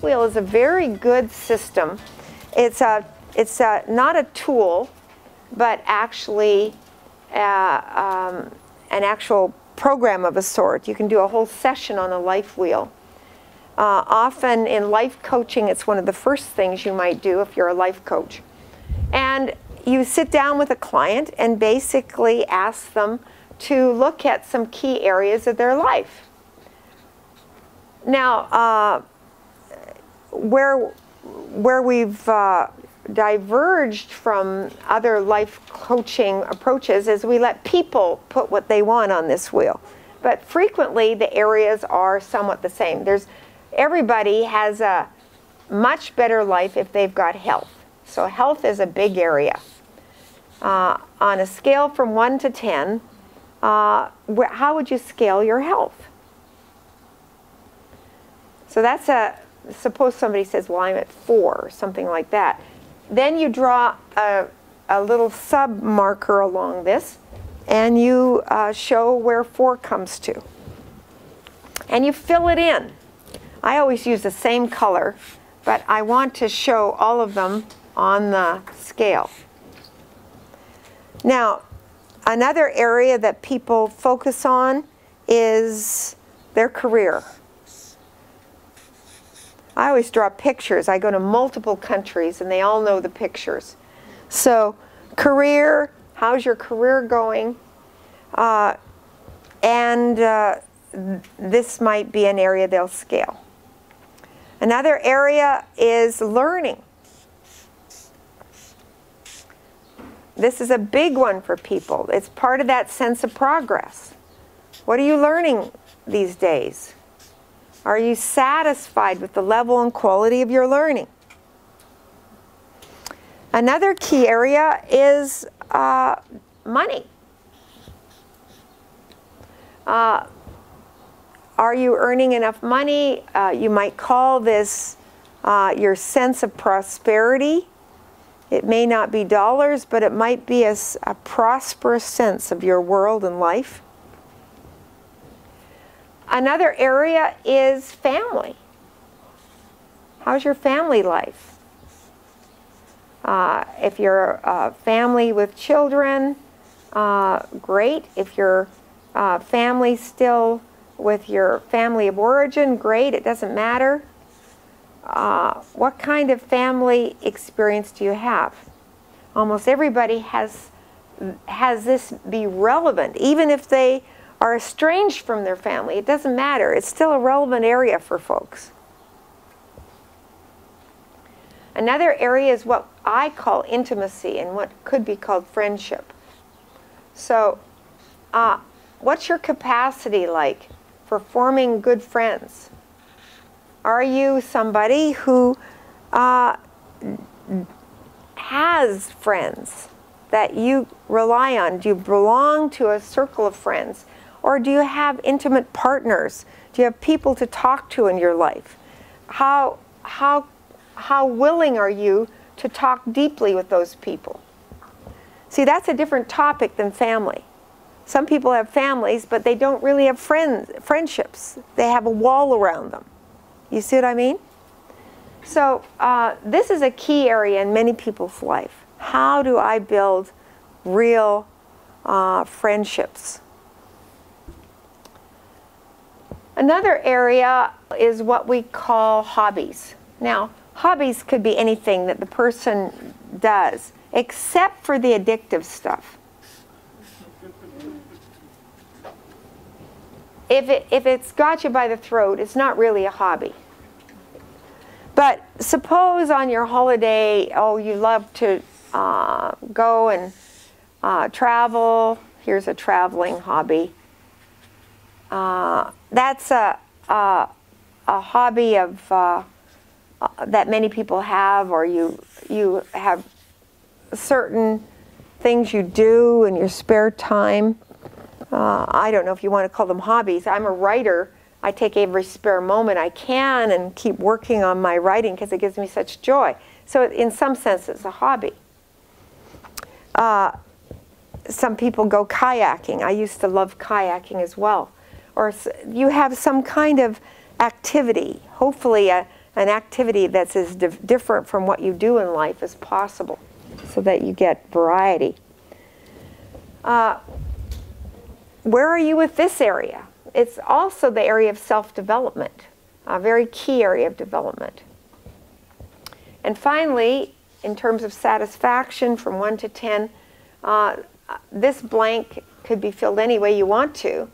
Life Wheel is a very good system. It's not a tool, but actually an actual program of a sort. You can do a whole session on a Life Wheel. Often in life coaching, it's one of the first things you might do if you're a life coach. And you sit down with a client and basically ask them to look at some key areas of their life. Now, where we've diverged from other life coaching approaches is we let people put what they want on this wheel. But frequently the areas are somewhat the same. Everybody has a much better life if they've got health. So health is a big area. On a scale from 1 to 10, how would you scale your health? So that's suppose somebody says, well, I'm at 4, or something like that. Then you draw a little sub marker along this, and you show where 4 comes to. And you fill it in. I always use the same color, but I want to show all of them on the scale. Now, another area that people focus on is their career. I always draw pictures. I go to multiple countries and they all know the pictures. So career, how's your career going? This might be an area they'll scale. Another area is learning. This is a big one for people. It's part of that sense of progress. What are you learning these days? Are you satisfied with the level and quality of your learning? Another key area is money. Are you earning enough money? You might call this your sense of prosperity. It may not be dollars, but it might be a prosperous sense of your world and life. Another area is family. How's your family life? If you're a family with children, great. If you're a family still with your family of origin, great. It doesn't matter. What kind of family experience do you have? Almost everybody has this be relevant, even if they are estranged from their family. It doesn't matter. It's still a relevant area for folks. Another area is what I call intimacy and what could be called friendship. So what's your capacity like for forming good friends? Are you somebody who has friends that you rely on? Do you belong to a circle of friends? Or do you have intimate partners? Do you have people to talk to in your life? How willing are you to talk deeply with those people? See, that's a different topic than family. Some people have families, but they don't really have friendships. They have a wall around them. You see what I mean? So this is a key area in many people's life. How do I build real friendships? Another area is what we call hobbies. Now, hobbies could be anything that the person does, except for the addictive stuff. If it's got you by the throat, it's not really a hobby. But suppose on your holiday, oh, you love to go and travel. Here's a traveling hobby. That's a hobby of that many people have, or you have certain things you do in your spare time. I don't know if you want to call them hobbies. I'm a writer. I take every spare moment I can and keep working on my writing because it gives me such joy. So in some sense, it's a hobby. Some people go kayaking. I used to love kayaking as well. Or you have some kind of activity, hopefully a, an activity that's as different from what you do in life as possible so that you get variety. Where are you with this area? It's also the area of self-development, a very key area of development. And finally, in terms of satisfaction from 1 to 10, this blank could be filled any way you want to.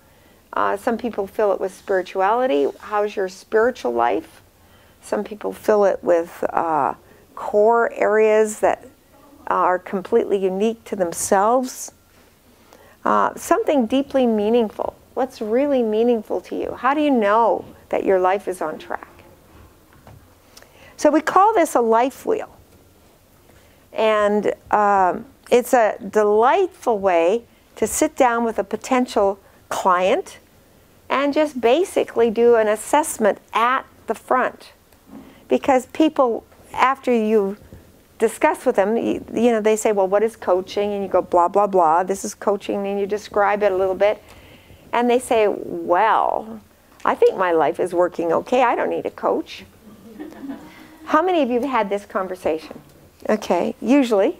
Some people fill it with spirituality. How's your spiritual life? Some people fill it with core areas that are completely unique to themselves. Something deeply meaningful. What's really meaningful to you? How do you know that your life is on track? So we call this a life wheel. And it's a delightful way to sit down with a potential client and just basically do an assessment at the front. Because people, after you discuss with them, you know, they say, well, what is coaching? And you go, blah, blah, blah, this is coaching, and you describe it a little bit. And they say, well, I think my life is working okay. I don't need a coach. How many of you have had this conversation? Okay, usually.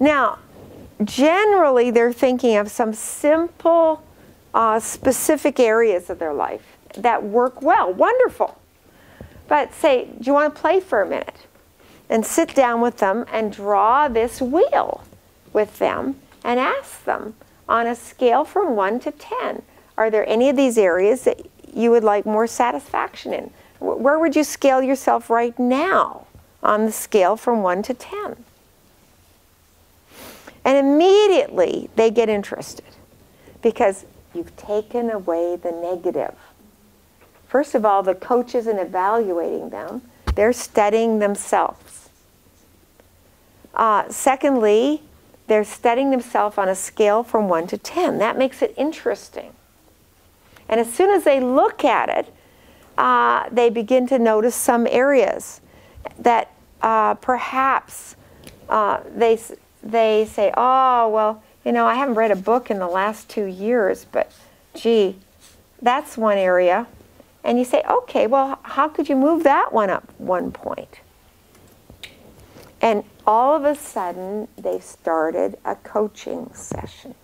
Now, generally, they're thinking of some simple, specific areas of their life that work well, wonderful. But say, do you want to play for a minute? And sit down with them and draw this wheel with them and ask them, on a scale from 1 to 10, are there any of these areas that you would like more satisfaction in? Where would you scale yourself right now on the scale from 1 to 10? And immediately they get interested because you've taken away the negative. First of all, the coach isn't evaluating them. They're studying themselves. Secondly, they're studying themselves on a scale from 1 to 10. That makes it interesting. And as soon as they look at it, they begin to notice some areas that perhaps they say, oh, well, you know, I haven't read a book in the last 2 years, but gee, that's one area. And you say, okay, well, how could you move that one up 1 point? And all of a sudden, they've started a coaching session.